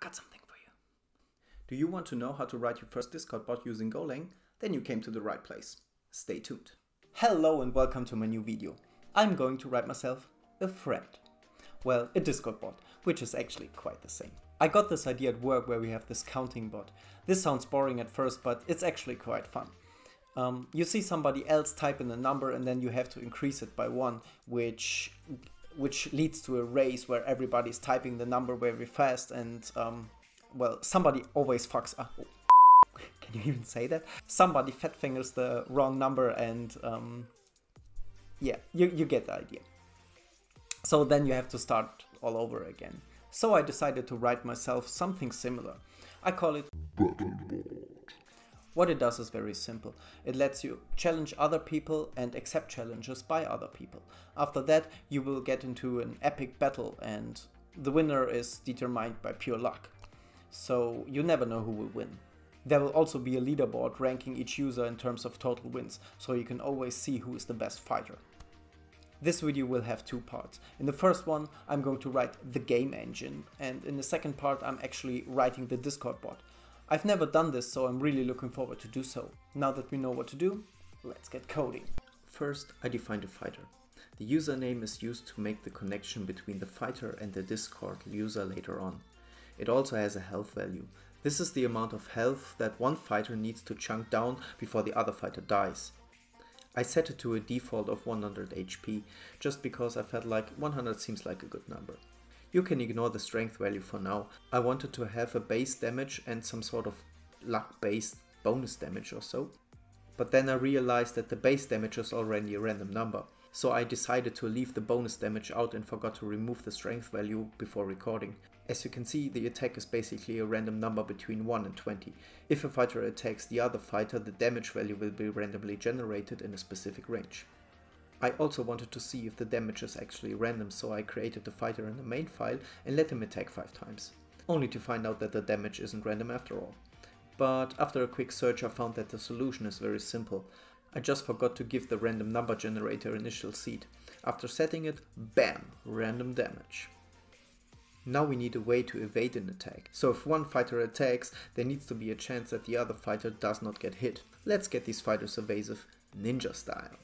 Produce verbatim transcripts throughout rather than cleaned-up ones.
I've got something for you. Do you want to know how to write your first Discord bot using Golang? Then you came to the right place. Stay tuned. Hello and welcome to my new video. I'm going to write myself a friend. Well, a Discord bot, which is actually quite the same. I got this idea at work where we have this counting bot. This sounds boring at first, but it's actually quite fun. Um, you see somebody else type in a number and then you have to increase it by one, which which leads to a race where everybody's typing the number very fast and, um, well, somebody always fucks up. Oh. Can you even say that? Somebody fat fingers the wrong number and um, yeah, you, you get the idea. So then you have to start all over again. So I decided to write myself something similar. I call it Battlebot. What it does is very simple. It lets you challenge other people and accept challenges by other people. After that, you will get into an epic battle and the winner is determined by pure luck. So you never know who will win. There will also be a leaderboard ranking each user in terms of total wins, so you can always see who is the best fighter. This video will have two parts. In the first one, I'm going to write the game engine, and in the second part, I'm actually writing the Discord bot. I've never done this, so I'm really looking forward to do so. Now that we know what to do, let's get coding. First, I defined a fighter. The username is used to make the connection between the fighter and the Discord user later on. It also has a health value. This is the amount of health that one fighter needs to chunk down before the other fighter dies. I set it to a default of one hundred H P, just because I felt like one hundred seems like a good number. You can ignore the strength value for now. I wanted to have a base damage and some sort of luck-based bonus damage or so. But then I realized that the base damage is already a random number, so I decided to leave the bonus damage out and forgot to remove the strength value before recording. As you can see, the attack is basically a random number between one and twenty. If a fighter attacks the other fighter, the damage value will be randomly generated in a specific range. I also wanted to see if the damage is actually random, so I created the fighter in the main file and let him attack five times, only to find out that the damage isn't random after all. But after a quick search I found that the solution is very simple. I just forgot to give the random number generator initial seed. After setting it, bam, random damage. Now we need a way to evade an attack. So if one fighter attacks, there needs to be a chance that the other fighter does not get hit. Let's get these fighters evasive ninja style.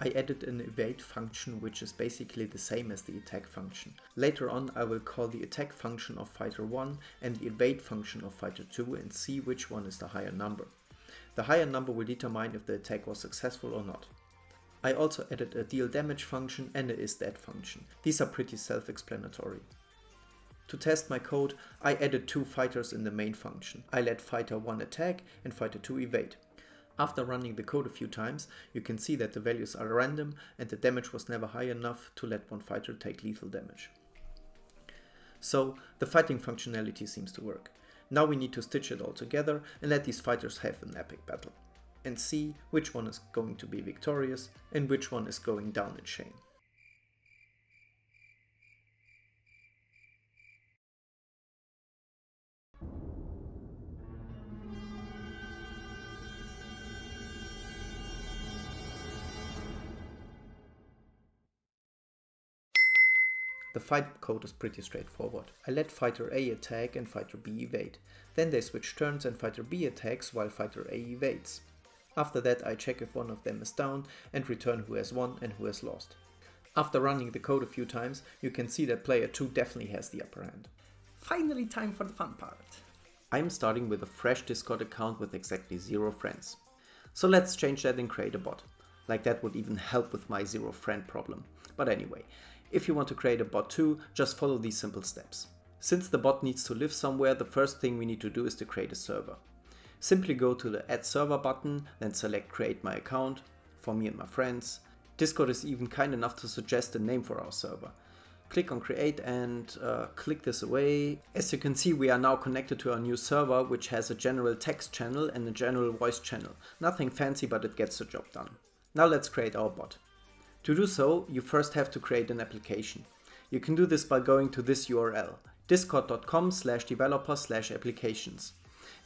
I added an evade function, which is basically the same as the attack function. Later on I will call the attack function of fighter one and the evade function of fighter two and see which one is the higher number. The higher number will determine if the attack was successful or not. I also added a deal damage function and a is dead function. These are pretty self-explanatory. To test my code, I added two fighters in the main function. I let fighter one attack and fighter two evade. After running the code a few times, you can see that the values are random and the damage was never high enough to let one fighter take lethal damage. So the fighting functionality seems to work. Now we need to stitch it all together and let these fighters have an epic battle and see which one is going to be victorious and which one is going down in shame. The fight code is pretty straightforward. I let fighter A attack and fighter B evade. Then they switch turns and fighter B attacks while fighter A evades. After that I check if one of them is down and return who has won and who has lost. After running the code a few times, you can see that player two definitely has the upper hand. Finally time for the fun part. I'm starting with a fresh Discord account with exactly zero friends. So let's change that and create a bot. Like that would even help with my zero friend problem. But anyway, if you want to create a bot too, just follow these simple steps. Since the bot needs to live somewhere, the first thing we need to do is to create a server. Simply go to the Add Server button, then select Create My Account for me and my friends. Discord is even kind enough to suggest a name for our server. Click on Create and uh, click this away. As you can see, we are now connected to our new server, which has a general text channel and a general voice channel. Nothing fancy, but it gets the job done. Now let's create our bot. To do so, you first have to create an application. You can do this by going to this U R L, discord dot com slash developer slash applications.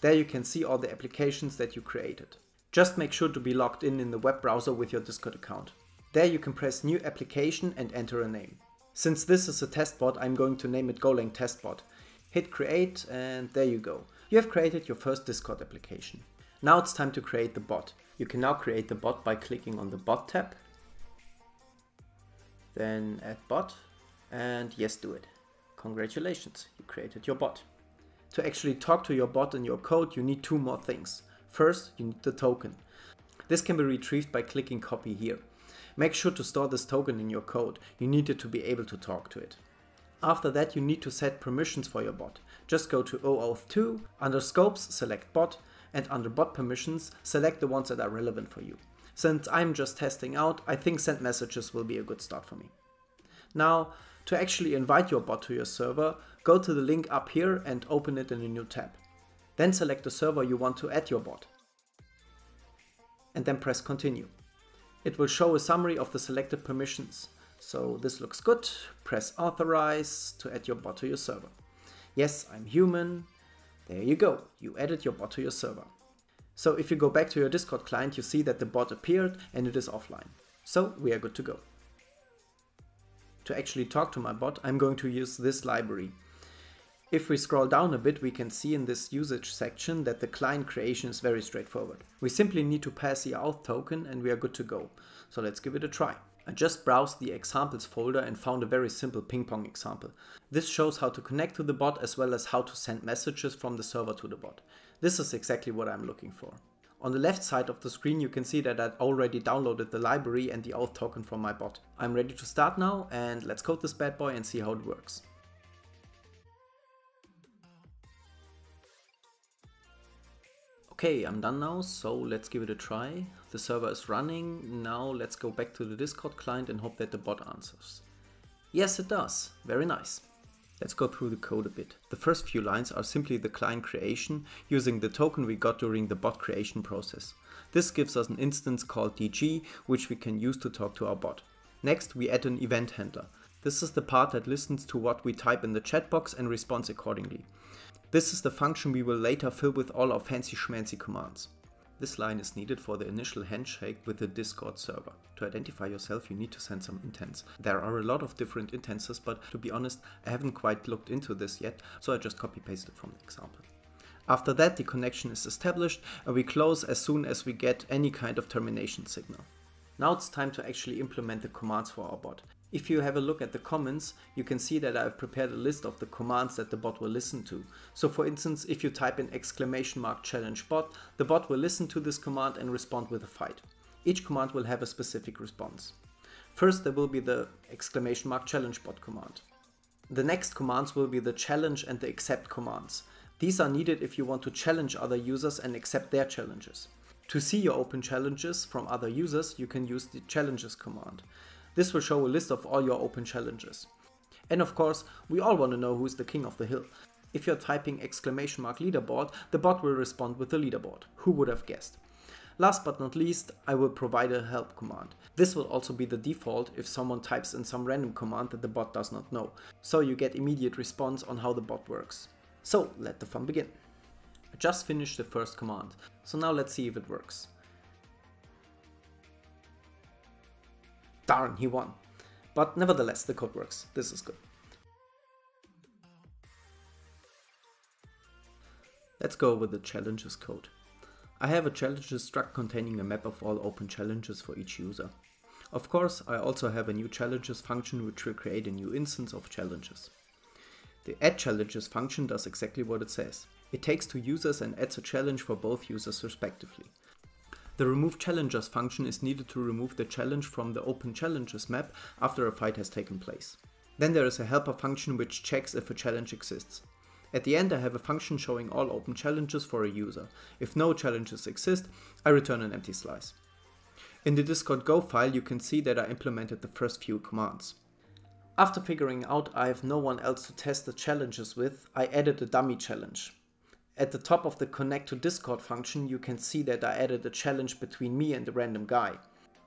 There you can see all the applications that you created. Just make sure to be logged in in the web browser with your Discord account. There you can press New Application and enter a name. Since this is a test bot, I'm going to name it Golang Test Bot. hit create, and there you go. You have created your first Discord application. Now it's time to create the bot. You can now create the bot by clicking on the bot tab, then add bot, and yes, do it. Congratulations, you created your bot. To actually talk to your bot in your code, you need two more things. First, you need the token. This can be retrieved by clicking copy here. Make sure to store this token in your code. You need it to be able to talk to it. After that, you need to set permissions for your bot. Just go to O auth two, under scopes, select bot, and under bot permissions, select the ones that are relevant for you. Since I'm just testing out, I think send messages will be a good start for me. Now, to actually invite your bot to your server, go to the link up here and open it in a new tab. Then select the server you want to add your bot. And then press continue. It will show a summary of the selected permissions. So this looks good. Press authorize to add your bot to your server. Yes, I'm human. There you go. You added your bot to your server. So if you go back to your Discord client, you see that the bot appeared and it is offline. So we are good to go. To actually talk to my bot, I'm going to use this library. If we scroll down a bit, we can see in this usage section that the client creation is very straightforward. We simply need to pass the OAuth token and we are good to go. So let's give it a try. I just browsed the examples folder and found a very simple ping pong example. This shows how to connect to the bot as well as how to send messages from the server to the bot. This is exactly what I'm looking for. On the left side of the screen, you can see that I've already downloaded the library and the OAuth token from my bot. I'm ready to start now, and let's code this bad boy and see how it works. Okay, I'm done now, so let's give it a try. The server is running. Now let's go back to the Discord client and hope that the bot answers. Yes, it does. Very nice. Let's go through the code a bit. The first few lines are simply the client creation using the token we got during the bot creation process. This gives us an instance called D G, which we can use to talk to our bot. Next, we add an event handler. This is the part that listens to what we type in the chat box and responds accordingly. This is the function we will later fill with all our fancy schmancy commands. This line is needed for the initial handshake with the Discord server. To identify yourself, you need to send some intents. There are a lot of different intents, but to be honest, I haven't quite looked into this yet, so I just copy-pasted from the example. After that, the connection is established and we close as soon as we get any kind of termination signal. Now it's time to actually implement the commands for our bot. If you have a look at the comments, you can see that I've prepared a list of the commands that the bot will listen to. So for instance, if you type in exclamation mark challenge bot, the bot will listen to this command and respond with a fight. Each command will have a specific response. First, there will be the exclamation mark challenge bot command. The next commands will be the challenge and the accept commands. These are needed if you want to challenge other users and accept their challenges. To see your open challenges from other users, you can use the challenges command. This will show a list of all your open challenges. And of course, we all want to know who's the king of the hill. If you're typing exclamation mark leaderboard, the bot will respond with the leaderboard. Who would have guessed? Last but not least, I will provide a help command. This will also be the default if someone types in some random command that the bot does not know. So you get immediate response on how the bot works. So let the fun begin. I just finished the first command. So now let's see if it works. Darn, he won. But nevertheless, the code works. This is good. Let's go over the challenges code. I have a challenges struct containing a map of all open challenges for each user. Of course, I also have a new challenges function which will create a new instance of challenges. The add challenges function does exactly what it says. It takes two users and adds a challenge for both users respectively. The remove challengers function is needed to remove the challenge from the open challenges map after a fight has taken place. Then there is a helper function which checks if a challenge exists. At the end, I have a function showing all open challenges for a user. If no challenges exist, I return an empty slice. In the Discord Go file, you can see that I implemented the first few commands. After figuring out I have no one else to test the challenges with, I added a dummy challenge. At the top of the connect to Discord function, you can see that I added a challenge between me and a random guy.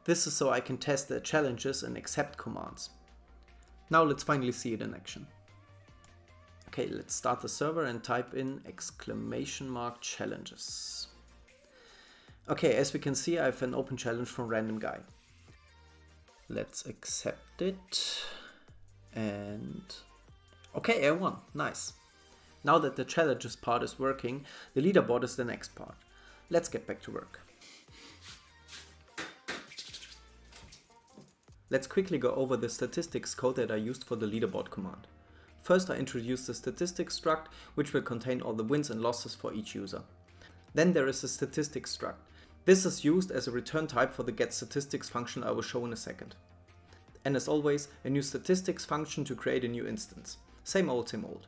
This is so I can test the challenges and accept commands. Now let's finally see it in action. Okay, let's start the server and type in exclamation mark challenges. Okay, as we can see, I have an open challenge from random guy. Let's accept it. And okay, I won. Nice. Now that the challenges part is working, the leaderboard is the next part. Let's get back to work. Let's quickly go over the statistics code that I used for the leaderboard command. First, I introduced the statistics struct, which will contain all the wins and losses for each user. Then there is the statistics struct. This is used as a return type for the getStatistics function I will show in a second. And as always, a new statistics function to create a new instance. Same old, same old.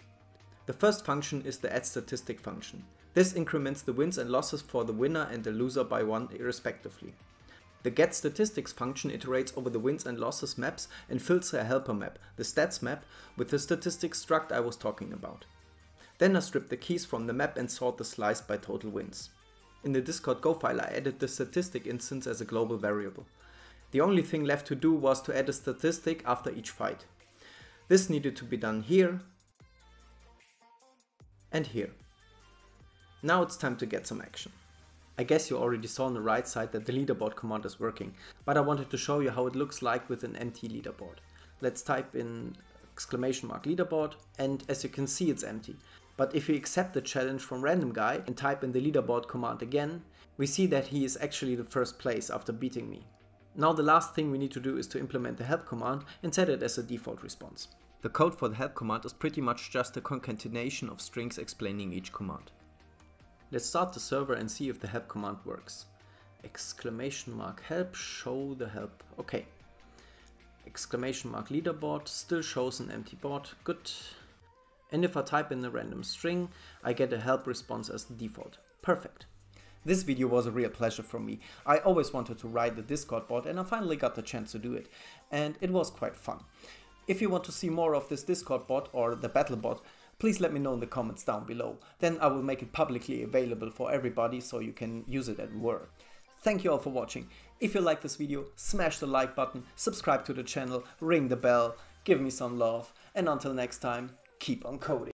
The first function is the addStatistic function. This increments the wins and losses for the winner and the loser by one respectively. The getStatistics function iterates over the wins and losses maps and fills a helper map, the stats map, with the statistics struct I was talking about. Then I strip the keys from the map and sort the slice by total wins. In the Discord Go file I added the statistic instance as a global variable. The only thing left to do was to add a statistic after each fight. This needed to be done here and here. Now it's time to get some action. I guess you already saw on the right side that the leaderboard command is working, but I wanted to show you how it looks like with an empty leaderboard. Let's type in exclamation mark leaderboard, and as you can see it's empty. But if we accept the challenge from random guy and type in the leaderboard command again, we see that he is actually the first place after beating me. Now the last thing we need to do is to implement the help command and set it as a default response. The code for the help command is pretty much just a concatenation of strings explaining each command. Let's start the server and see if the help command works. Exclamation mark help, show the help. Okay. Exclamation mark leaderboard, still shows an empty board, good. And if I type in a random string, I get a help response as the default. Perfect. This video was a real pleasure for me. I always wanted to write the Discord board and I finally got the chance to do it. And it was quite fun. If you want to see more of this Discord board or the battle board, please let me know in the comments down below. Then I will make it publicly available for everybody so you can use it at work. Thank you all for watching. If you like this video, smash the like button, subscribe to the channel, ring the bell, give me some love, and until next time, keep on coding.